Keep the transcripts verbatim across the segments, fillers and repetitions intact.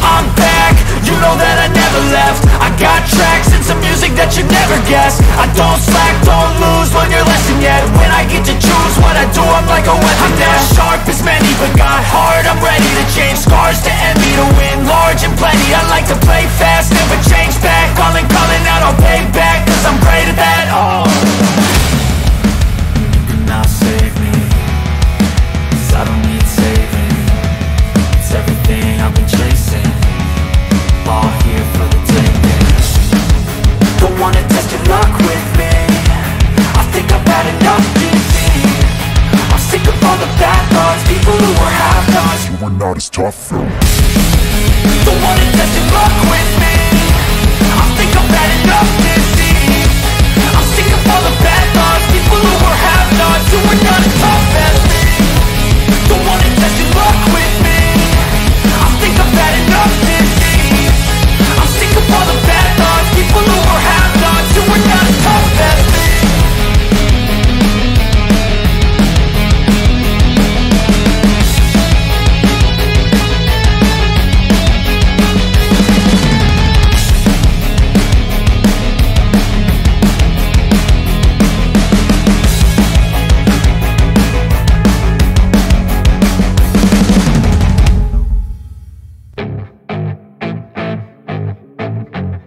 I'm back, you know that I never left. Got tracks and some music that you never guessed. I don't slack, don't lose, learn your lesson yet. When I get to choose what I do, I'm like a weapon. I'm not sharp as many, but got hard, I'm ready to change. Scars to envy, to win large and plenty. I like to play fast, never change back. Calling, calling out, I'll pay back, cause I'm great at that, oh. You cannot save me, cause I don't need saving. It's everything I've been chasing, all here for the taking. Wanna test your luck with me, I think I've had enough disease. I'm sick of all the bad thoughts, people who are half-nots. You are not as tough though. Don't wanna test your luck with me, I think I've had enough disease. I'm sick of all the bad thoughts, people who are half-nots. You are not as tough as me. Don't wanna test your luck with me, I think I've had enough disease. I'm sick of all the bad thoughts, people who are half-nots. You were not as tough as me.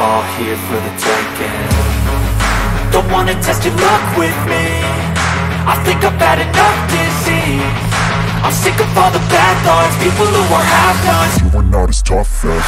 all here for the taking. Don't wanna test your luck with me, I think I've had enough disease. I'm sick of all the bad thoughts, people who are half-nots. You are not as tough as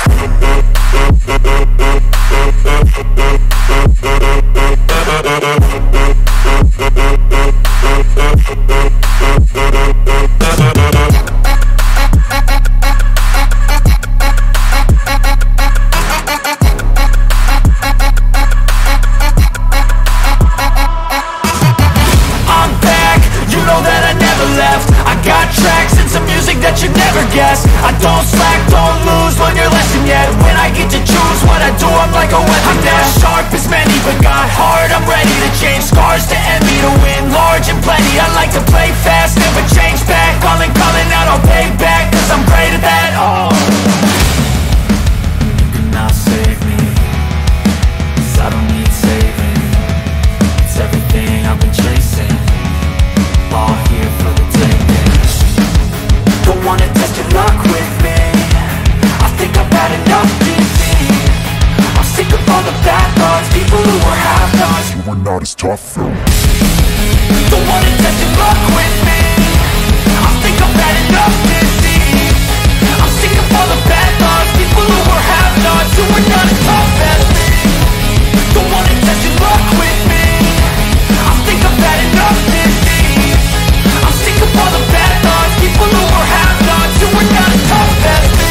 that you never guess. I don't slack, don't lose, learn your lesson yet. When I get to choose what I do, I'm like a weapon. I'm not sharp as many, but got hard, I'm ready to change. Scars to envy, to win large and plenty. I like to play fast, never change back. Calling, calling out, I'll pay back, cause I'm great at that, oh. You cannot save me, cause I don't need saving. It's everything I've been chasing, all here for the taking. Don't wanna test your luck with me, I think I've had enough disease. I'm sick of all the bad thoughts, people who are half-nots. You are not as tough though. Don't wanna test your luck with me, I think I've had enough disease. I'm sick of all the bad thoughts, people who are half-nots. You are not as tough as me. Don't wanna test your luck with me, I think I've had enough disease. I'm sick of all the bad thoughts, people who are half-nots. You were not as tough as me.